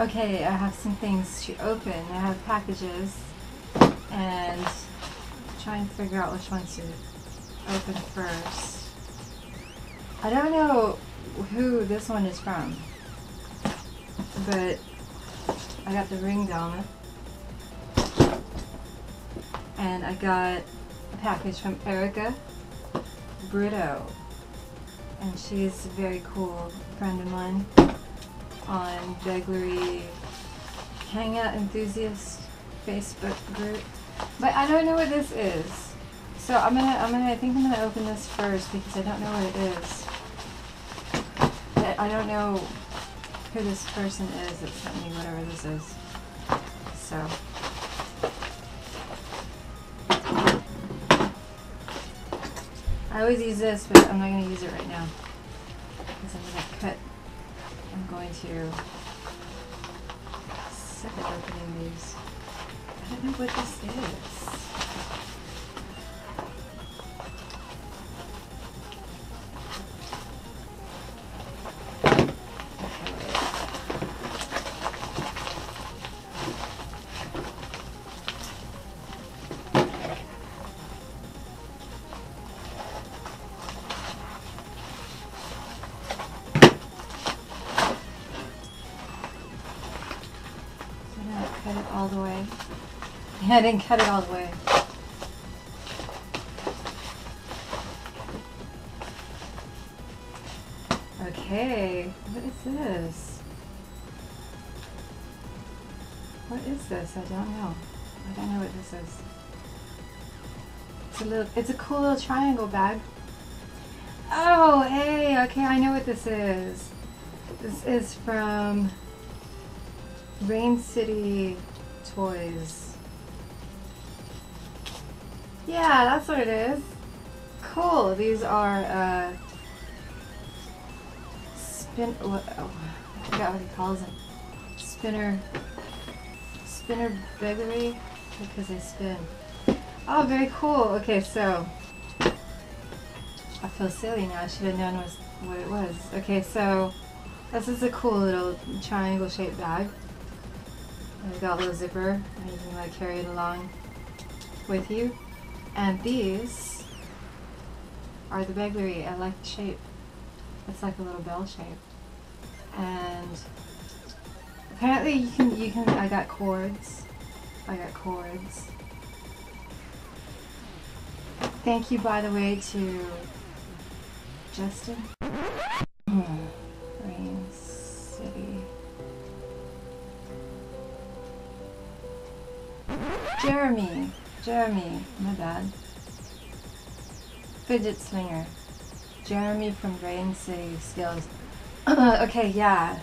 Okay, I have some things to open. I have packages and I'm trying to figure out which ones to open first. I don't know who this one is from, but I got the Ringdama and I got a package from Erica Brito, and she's a very cool friend of mine on Begleri Hangout Enthusiast Facebook group. But I don't know what this is, so I think I'm gonna open this first because I don't know what it is. I don't know who this person is that sent me whatever this is. So. I always use this, but I'm not going to use it right now because I'm going to cut. I'm going to suck at opening these. I don't know what this all the way. Yeah, I didn't cut it all the way. Okay, what is this? What is this? I don't know. I don't know what this is. It's a cool little triangle bag. Oh, hey, okay, I know what this is. This is from Rain City Toys. Yeah, that's what it is. Cool. These are I forgot what he calls them. Spinner begleri, because they spin. Oh, very cool. Okay, so I feel silly now. I should have known what it was. Okay, so this is a cool little triangle-shaped bag. I've got a little zipper, and you can like carry it along with you. And these are the begleri. I like the shape. It's like a little bell shape. And apparently you can. I got cords. Thank you, by the way, to Justin. Rain City. Jeremy, my bad. Fidget slinger. Jeremy from Rain City Skills. Okay, yeah.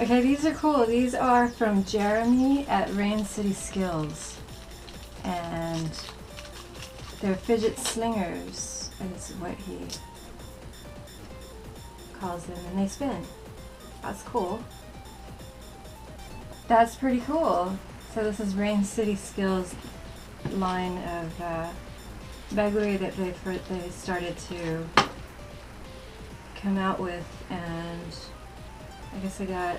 Okay, these are cool. These are from Jeremy at Rain City Skills. And they're fidget slingers, is what he calls them, and they spin. That's cool. That's pretty cool. So this is Rain City Skills line of begleri that they started to come out with, and I guess I got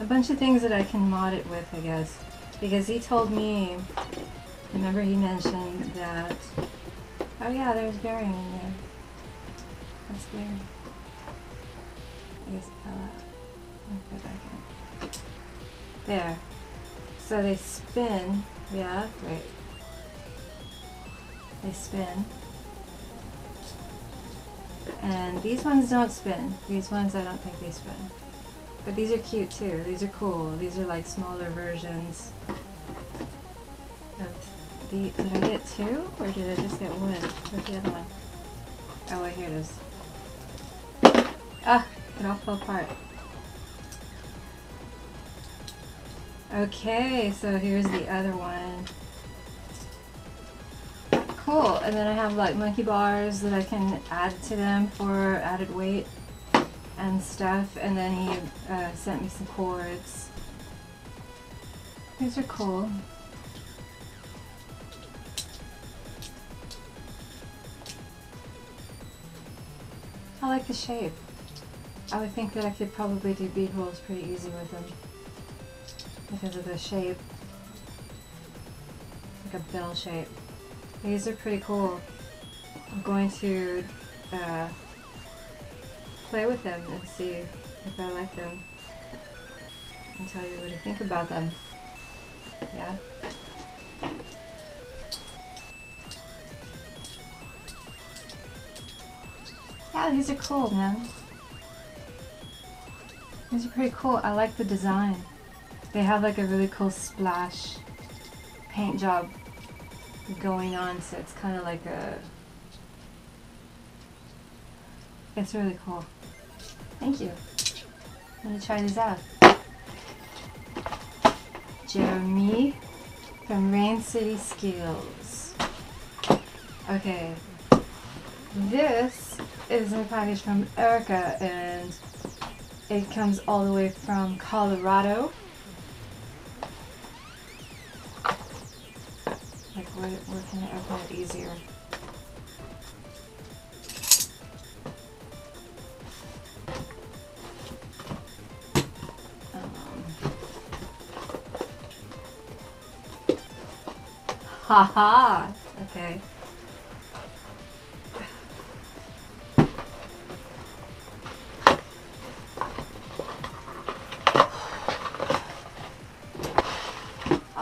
a bunch of things that I can mod it with, I guess, because he told me, remember he mentioned that, oh yeah, there's bearing in there. That's bearing. I guess it fell out. Let me go back in. There. So they spin. Yeah, right. They spin. And these ones don't spin. These ones, I don't think they spin. But these are cute too. These are cool. These are like smaller versions of the. Did I get two? Or did I just get one? Where's the other one? Oh, wait, here it is. Ah, it all fell apart. Okay, so here's the other one. Cool, and then I have like monkey bars that I can add to them for added weight and stuff, and then he sent me some cords. These are cool. I like the shape. I would think that I could probably do bead holes pretty easy with them because of the shape, like a bell shape. These are pretty cool. I'm going to play with them and see if I like them and tell you what I think about them. Yeah. Yeah, these are cool, man. These are pretty cool. I like the design. They have like a really cool splash paint job going on, so it's kind of like a... It's really cool. Thank you. I'm gonna try these out. Jeremy from Rain City Skills. Okay. This is a package from Erica, and it comes all the way from Colorado. Like, where can I open it easier? Haha! Okay.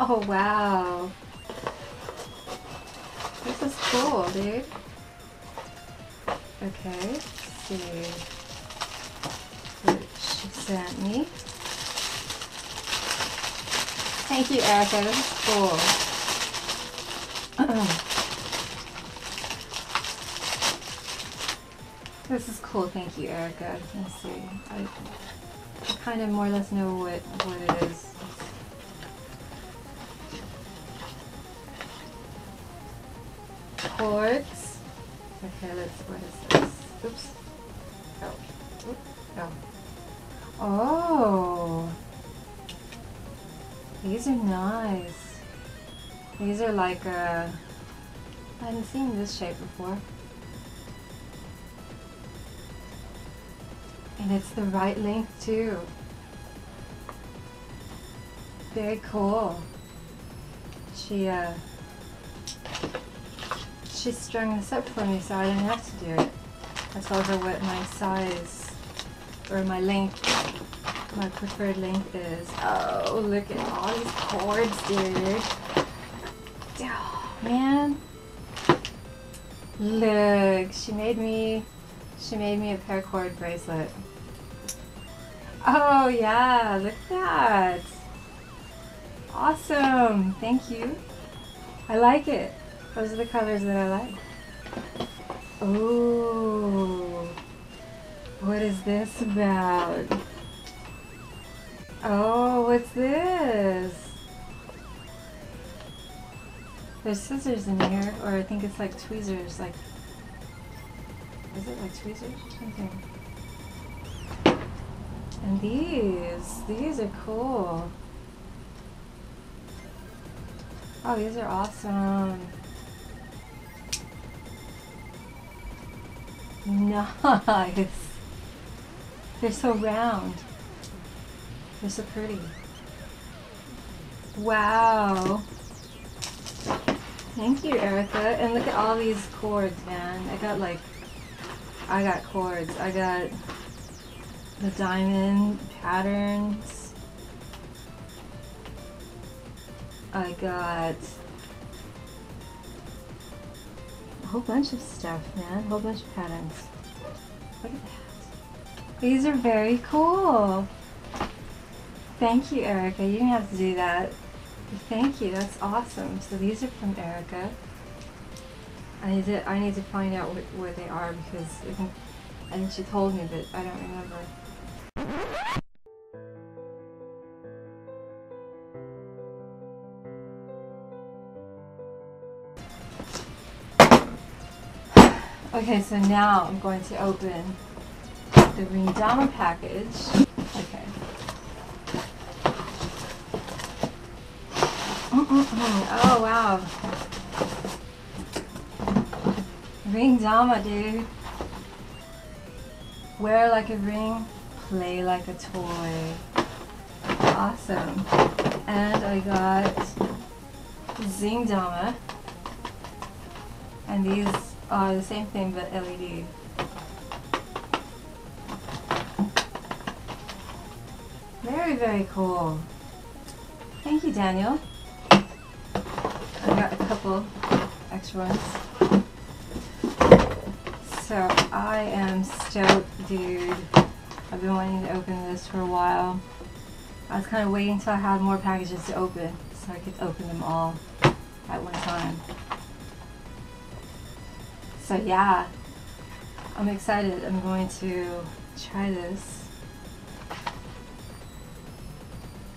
Oh wow! This is cool, dude. Okay, let's see what she sent me. Thank you, Erica. This is cool. This is cool, thank you, Erica. Let's see. I kind of more or less know what it is. Quartz. Okay, what is this? Oops. Oh. Oops. Oh. Oh. These are nice. These are like a... I hadn't seen this shape before. And it's the right length too. Very cool. She strung this up for me, so I didn't have to do it. I told her what my size, or my length, my preferred length is. Oh, look at all these cords, dude. Man, look, she made me a paracord bracelet. Oh yeah, look at that. Awesome, thank you. I like it. Those are the colors that I like. Oh, what is this about? Oh, what's this? There's scissors in here, or I think it's like tweezers, like... Is it like tweezers or something? And these are cool. Oh, these are awesome. Nice. They're so round. They're so pretty. Wow. Thank you, Erica. And look at all these cords, man. I got cords. I got the diamond patterns. I got a whole bunch of stuff, man. A whole bunch of patterns. Look at that. These are very cool. Thank you, Erica. You didn't have to do that. Thank you, that's awesome. So these are from Erica. I need to find out where they are, because I think she told me, but I don't remember. Okay, so now I'm going to open the Ringdama package. Okay. Oh wow, Ringdama, dude. Wear like a ring Play like a toy. Awesome. And I got Zingdama. And these are the same thing but LED. Very, very cool. Thank you, Daniel. I got a couple extra ones. So I am stoked, dude. I've been wanting to open this for a while. I was kind of waiting until I had more packages to open so I could open them all at one time. So yeah, I'm excited. I'm going to try this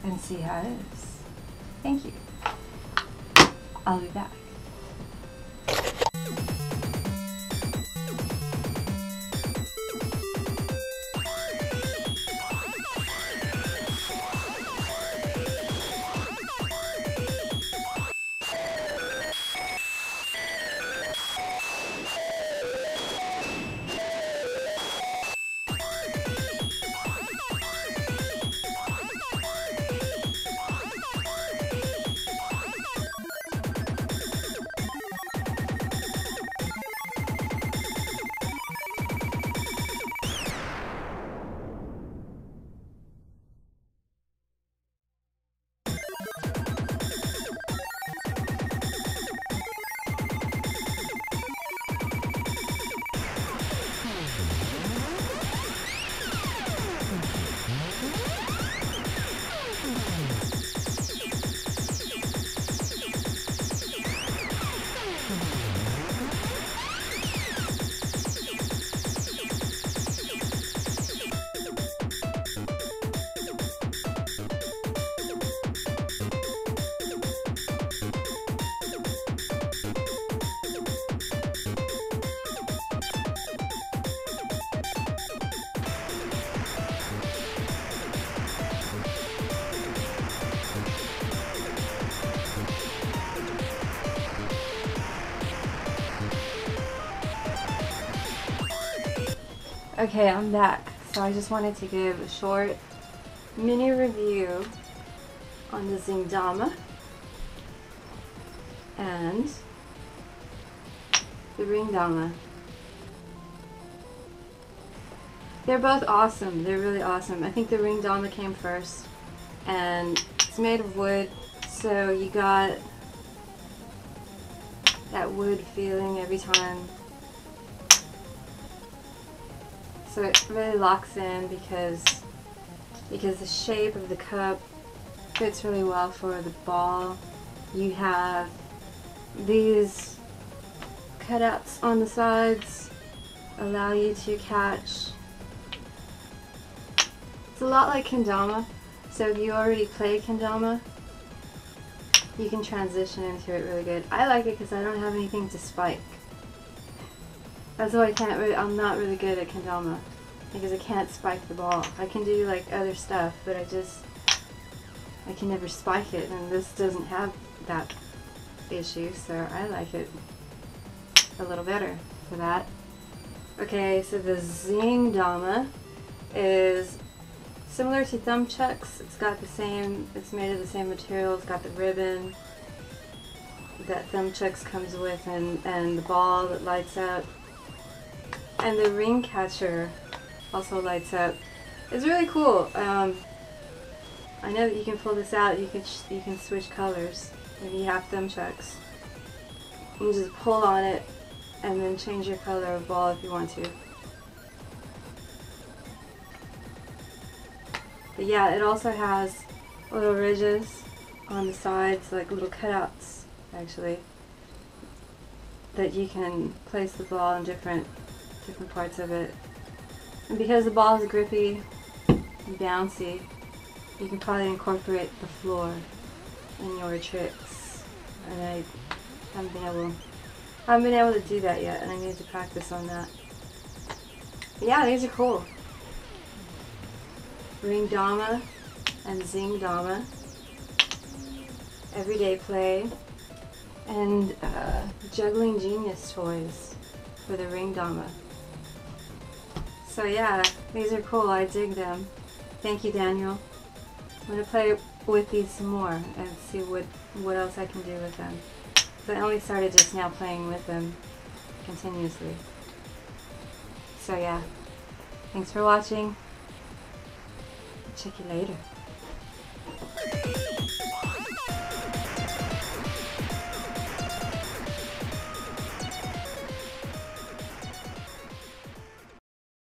and see how it is. Thank you. I'll be back. Okay, I'm back. So I just wanted to give a short mini review on the Zingdama and the Ringdama. They're both awesome. They're really awesome. I think the Ringdama came first, and it's made of wood, so you got that wood feeling every time. So it really locks in because the shape of the cup fits really well for the ball. You have these cutouts on the sides, allow you to catch. It's a lot like kendama, so if you already play kendama, you can transition into it really good. I like it because I don't have anything to spike. That's why I can't really, I'm not really good at kendama, because I can't spike the ball. I can do like other stuff, but I can never spike it, and this doesn't have that issue, so I like it a little better for that. Okay, so the Zingdama is similar to thumbchucks. It's got the same, it's made of the same material, it's got the ribbon that thumbchucks comes with and the ball that lights up. And the ring catcher also lights up. It's really cool. I know that you can pull this out. You can switch colors if you have thumbchucks. You just pull on it and then change your color of ball if you want to. But yeah, it also has little ridges on the sides, like little cutouts actually, that you can place the ball in different parts of it, and because the ball is grippy and bouncy, you can probably incorporate the floor in your tricks, and I haven't been able to do that yet, and I need to practice on that. But yeah, these are cool. Ringdama and Zingdama, everyday play, and juggling genius toys for the Ringdama. So yeah, these are cool. I dig them. Thank you, Daniel. I'm going to play with these some more and see what else I can do with them. But I only started just now playing with them continuously. So yeah, thanks for watching. Check you later.